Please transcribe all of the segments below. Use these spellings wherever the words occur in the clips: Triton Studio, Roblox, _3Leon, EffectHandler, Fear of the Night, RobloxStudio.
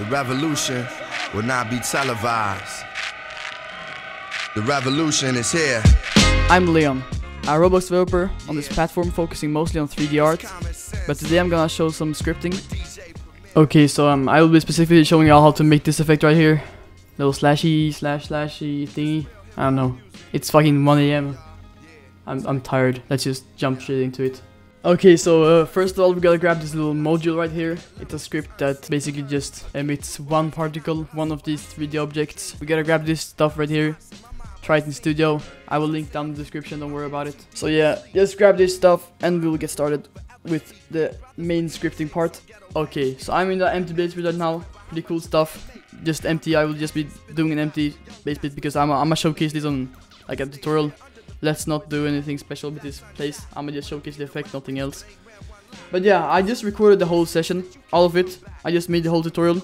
The revolution will not be televised. The revolution is here. I'm Leon, a Roblox developer on this platform focusing mostly on 3D art, but today I'm gonna show some scripting. Okay, so I will be specifically showing y'all how to make this effect right here. Little slashy thingy. I don't know. It's fucking 1 AM. I'm tired. Let's just jump straight into it. Okay, so first of all, we gotta grab this little module right here. It's a script that basically just emits one particle, one of these 3D objects. We gotta grab this stuff right here. Triton Studio. I will link down in the description, don't worry about it. So yeah, just grab this stuff and we will get started with the main scripting part. Okay, so I'm in the empty base right now. Pretty cool stuff. Just empty. I will just be doing an empty base bit because I'm gonna showcase this on like a tutorial. Let's not do anything special with this place. I'm gonna just showcase the effect, nothing else. But yeah, I just recorded the whole session, all of it. I just made the whole tutorial.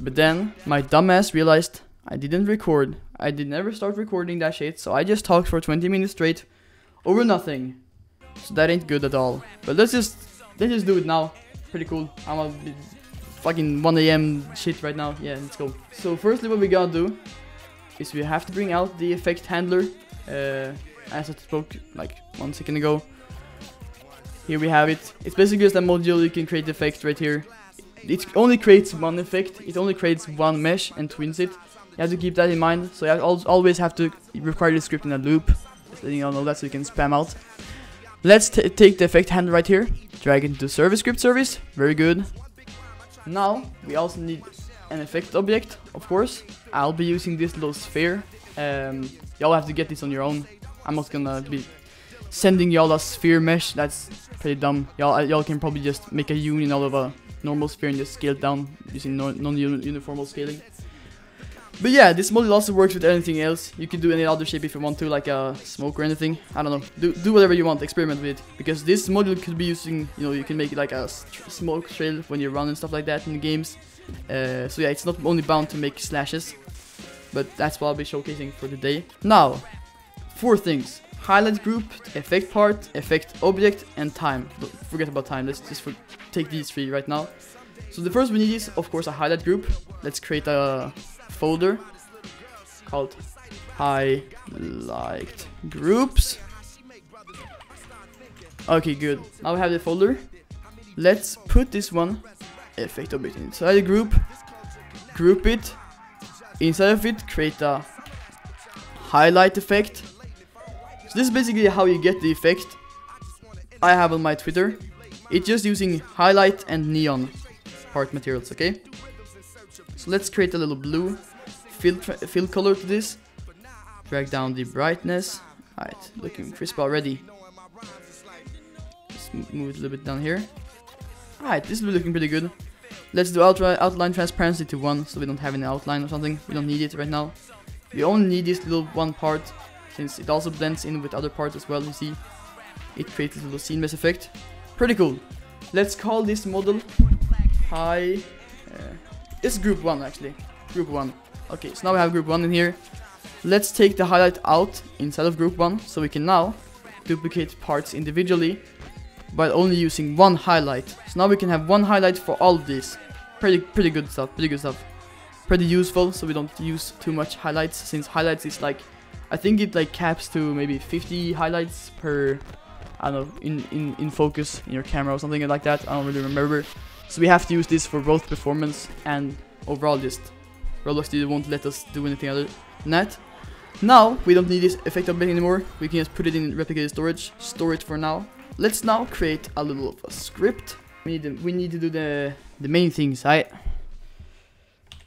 But then my dumbass realized I didn't record. I did never start recording that shit, so I just talked for 20 minutes straight over nothing. So that ain't good at all. But let's just do it now. Pretty cool. I'm a bit fucking 1 AM shit right now. Yeah, let's go. So firstly, what we gotta do is we have to bring out the effect handler. As I spoke like 1 second ago. Here we have it. It's basically just a module. You can create effects right here. It only creates one effect. It only creates one mesh and twins it. You have to keep that in mind. So you always have to require the script in a loop. Just letting you all know that so you can spam out. Let's take the effect handler right here. Drag it into service script service. Very good. Now we also need an effect object, of course. I'll be using this little sphere. Y'all have to get this on your own. I'm not gonna be sending y'all a sphere mesh. That's pretty dumb. Y'all can probably just make a union out of a normal sphere and just scale it down using non-uniformal scaling. But yeah, this model also works with anything else. You can do any other shape if you want to, like a smoke or anything. I don't know. Do whatever you want. Experiment with it. Because this model could be using, you know, you can make it like a smoke trail when you run and stuff like that in the games. So yeah, it's not only bound to make slashes. But that's what I'll be showcasing for today. Now, 4 things. Highlight group, effect part, effect object, and time. Don't forget about time. Let's just take these 3 right now. So the first we need is, of course, a highlight group. Let's create a folder called highlight groups. Okay, good. Now we have the folder. Let's put this one, effect object, inside the group. Group it. Inside of it, create a highlight effect. So this is basically how you get the effect I have on my Twitter. It's just using highlight and neon part materials, okay? So let's create a little blue fill color to this. Drag down the brightness. Alright, looking crisp already. Let's move it a little bit down here. Alright, this is looking pretty good. Let's do outline transparency to 1, so we don't have any outline or something. We don't need it right now. We only need this little one part, since it also blends in with other parts as well, you see. It creates a little scene mesh effect. Pretty cool. Let's call this model Hi... it's group 1, actually. Group 1. Okay, so now we have group 1 in here. Let's take the highlight out inside of group 1, so we can now duplicate parts individually, but only using one highlight. So now we can have one highlight for all of these. Pretty good stuff, pretty good stuff. Pretty useful, so we don't use too much highlights, since highlights is like, I think it like caps to maybe 50 highlights per, I don't know, in focus in your camera or something like that. I don't really remember. So we have to use this for both performance and overall just RobloxStudio won't let us do anything other than that. Now, we don't need this effect object anymore. We can just put it in replicated storage, store it for now. Let's now create a little of a script. We need to do the main things.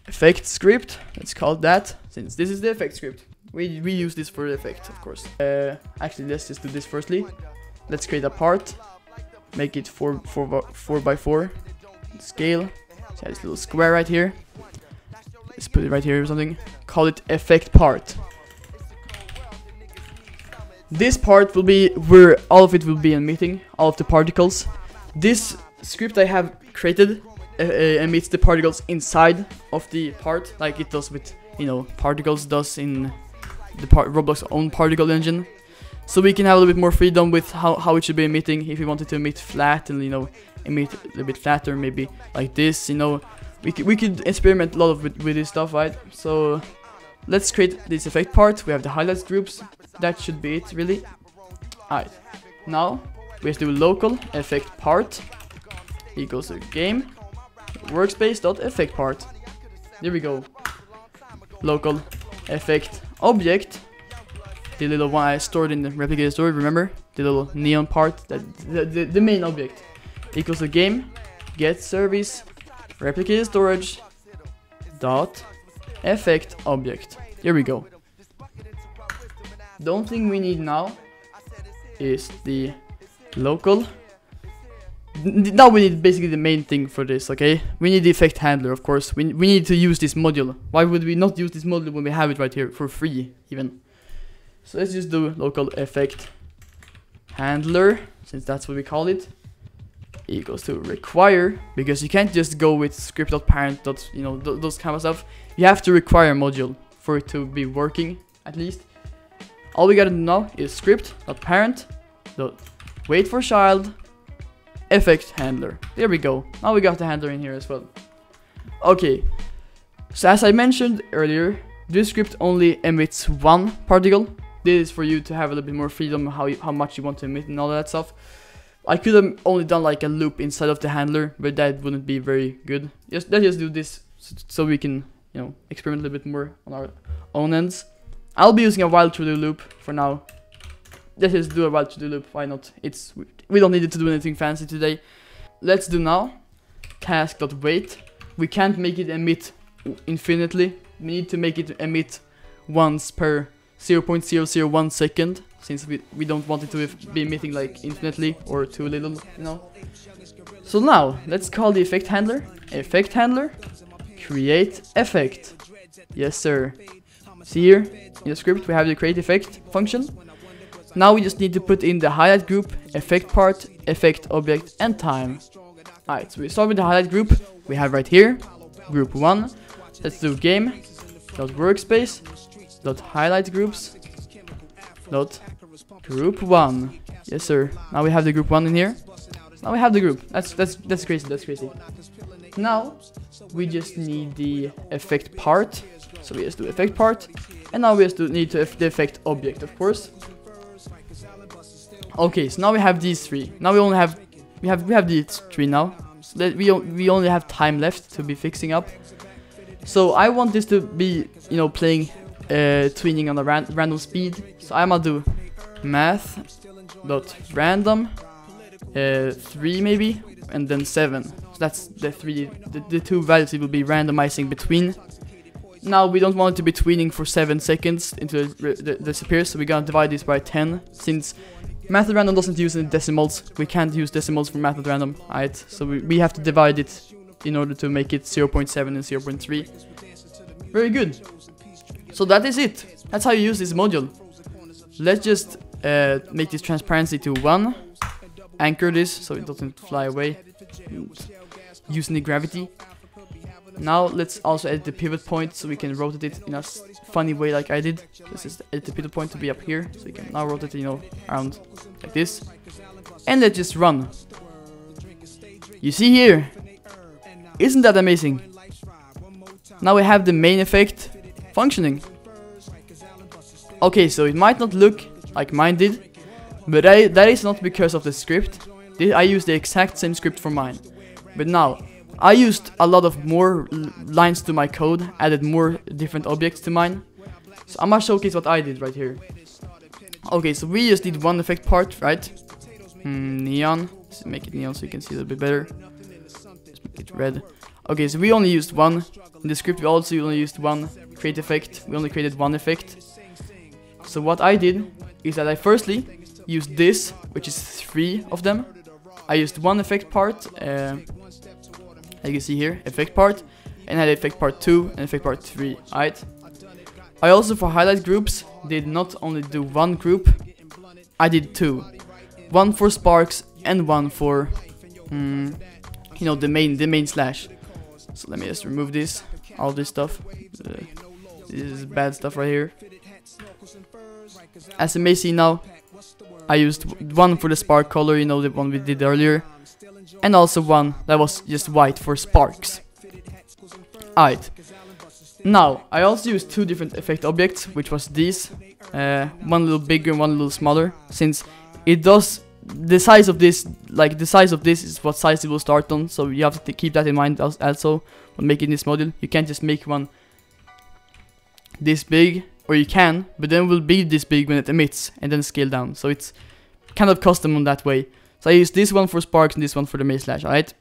Effect script. Let's call it that, since this is the effect script. We use this for the effect, of course. Actually, let's just do this firstly. Let's create a part. Make it 4 by 4. Scale. So this little square right here. Let's put it right here or something. Call it effect part. This part will be where all of it will be emitting, all of the particles. This script I have created emits the particles inside of the part, like it does with, you know, particles does in the Roblox's own particle engine. So we can have a little bit more freedom with how it should be emitting. If we wanted to emit flat and, you know, emit a little bit flatter, maybe like this, you know, we could experiment a lot with this stuff, right? So let's create this effect part. We have the highlights groups. That should be it, really. Alright, now we have to do local effect part equals to game workspace.effect part. There we go. Local effect object. The little one I stored in the replicated story, remember? The little neon part, the main object. Equals the game, get service, replicated storage, dot, effect object. Here we go. The only thing we need now is the local. Now we need basically the main thing for this, okay? We need the effect handler, of course. We need to use this module. Why would we not use this module when we have it right here for free, even? So let's just do local effect handler, since that's what we call it, equals to require, because you can't just go with script.parent. You know, those kind of stuff. You have to require a module for it to be working, at least. All we gotta do now is script.parent, wait for child, effect handler. There we go. Now we got the handler in here as well. Okay, so as I mentioned earlier, this script only emits one particle. This is for you to have a little bit more freedom how much you want to emit and all that stuff. I could have only done like a loop inside of the handler, but that wouldn't be very good. Let's just do this so we can, you know, experiment a little bit more on our own ends. I'll be using a while to do loop for now. Let's just do a while to do loop. Why not? It's we don't need it to do anything fancy today. Let's do now task.wait. We can't make it emit infinitely. We need to make it emit once per 0.001 second, since we don't want it to be emitting like infinitely or too little, you know. So now let's call the effect handler, create effect. Yes, sir. See here in the script we have the create effect function. Now we just need to put in the highlight group, effect part, effect object, and time. Alright, so we start with the highlight group we have right here, group 1. Let's do game.workspace.highlight groups.group1. Yes, sir. Now we have the group 1 in here. Now we have the group. That's crazy. That's crazy. Now we just need the effect part. So we just do effect part, and now we just need to the effect object, of course. Okay. So now we have these three. Now we only have we have these three now. So that we only have time left to be fixing up. So I want this to be, you know, playing, tweening on a random speed. So I'm gonna do math.random 3 maybe, and then 7. So that's the two values it will be randomizing between. Now we don't want it to be tweening for 7 seconds until it disappears. So we're gonna divide this by 10, since math.random doesn't use any decimals. We can't use decimals for math.random. Alright, so we have to divide it in order to make it 0.7 and 0.3. Very good. So that is it. That's how you use this module. Let's just make this transparency to 1. Anchor this so it doesn't fly away. Using the gravity. Now let's also edit the pivot point so we can rotate it in a funny way like I did. Let's just edit the pivot point to be up here. So we can now rotate it, you know, around like this. And let's just run. You see here. Isn't that amazing? Now we have the main effect functioning. Okay, so it might not look like mine did, but that is not because of the script. I used the exact same script for mine. But now, I used a lot of more lines to my code, added more different objects to mine. So I'm gonna showcase what I did right here. Okay, so we just did one effect part, right? Neon. Let's make it neon so you can see it a bit better. Red. Okay, so we only used one. In the script we also only used one create effect. We only created one effect. So what I did is that I firstly used this, which is 3 of them. I used one effect part, as you can see here, effect part, and had effect part 2 and effect part 3. Alright. I also, for highlight groups, did not only do one group. I did 2. One for sparks and one for you know, the main slash. So let me just remove this, all this stuff. This is bad stuff right here. As you may see now, I used one for the spark color, you know, the one we did earlier, and also one that was just white for sparks. Alright. Now, I also used two different effect objects, which was these. One little bigger and one little smaller, since it does... the size of this, like the size of this is what size it will start on, so you have to keep that in mind also when making this model. You can't just make one this big, or you can, but then it will be this big when it emits and then scale down, so it's kind of custom on that way. So I use this one for sparks and this one for the maze slash. Alright.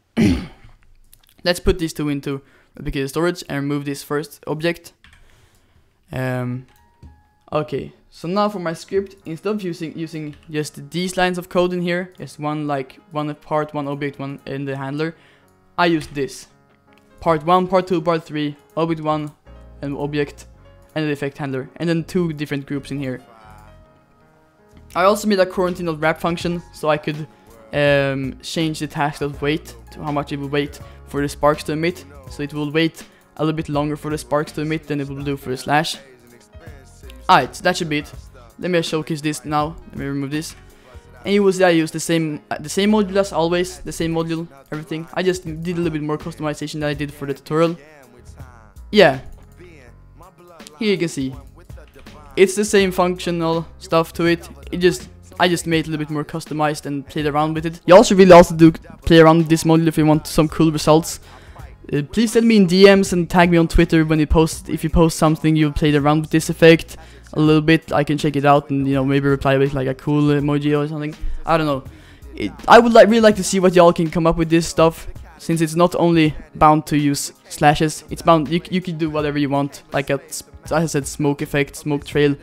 Let's put these two into replicated storage and remove this first object. Okay, so now for my script, instead of using just these lines of code in here, just one part, one object, one in the handler, I use this. Part 1, part 2, part 3, object 1, an object, and an effect handler, and then two different groups in here. I also made a quarantine.wrap function, so I could change the task of wait to how much it will wait for the sparks to emit, so it will wait a little bit longer for the sparks to emit than it will do for the slash. Alright, so that should be it. Let me showcase this now. Let me remove this. And you will see I use the same module as always, the same module, everything. I just did a little bit more customization than I did for the tutorial. Yeah. Here you can see. It's the same functional stuff to it. I just made it a little bit more customized and played around with it. You also really also do play around with this module if you want some cool results. Please send me in DMs and tag me on Twitter when you post. If you post something you played around with this effect a little bit, I can check it out and, you know, maybe reply with like a cool emoji or something. I don't know. I would really like to see what y'all can come up with this stuff, since it's not only bound to use slashes. It's bound. You can do whatever you want. Like as I said, smoke effect, smoke trail,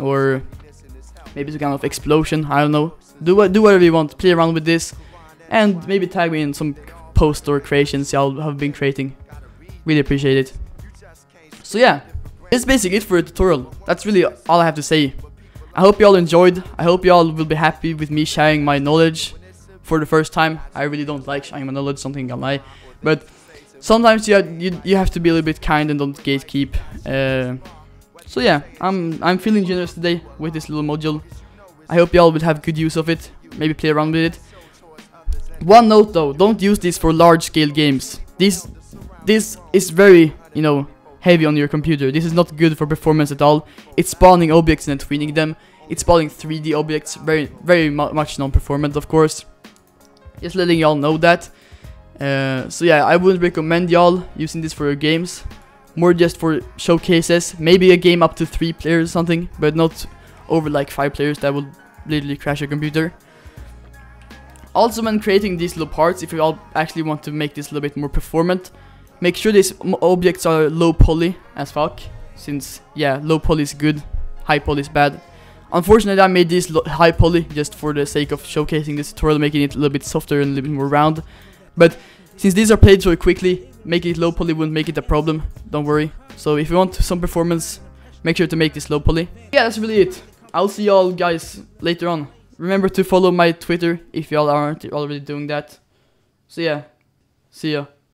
or maybe some kind of explosion. I don't know. Do whatever you want. Play around with this, and maybe tag me in some post or creations y'all have been creating. Really appreciate it. So yeah, it's basically it for a tutorial. That's really all I have to say. I hope y'all enjoyed. I hope y'all will be happy with me sharing my knowledge for the first time. I really don't like sharing my knowledge, something I lie, but sometimes you have to be a little bit kind and don't gatekeep. So yeah, I'm feeling generous today with this little module. I hope y'all will have good use of it. Maybe play around with it. One note though, don't use this for large scale games. This is very, you know, heavy on your computer. This is not good for performance at all. It's spawning objects and then tweening them. It's spawning 3D objects, very much non-performant of course. Just letting y'all know that. So yeah, I wouldn't recommend y'all using this for your games. More just for showcases, maybe a game up to 3 players or something, but not over like 5 players, that will literally crash your computer. Also, when creating these little parts, if you all actually want to make this a little bit more performant, make sure these objects are low poly as fuck, since, yeah, low poly is good, high poly is bad. Unfortunately, I made this high poly just for the sake of showcasing this tutorial, making it a little bit softer and a little bit more round. But since these are played so quickly, making it low poly wouldn't make it a problem, don't worry. So if you want some performance, make sure to make this low poly. Yeah, that's really it. I'll see y'all guys later on. Remember to follow my Twitter if y'all aren't already doing that. So yeah, see ya.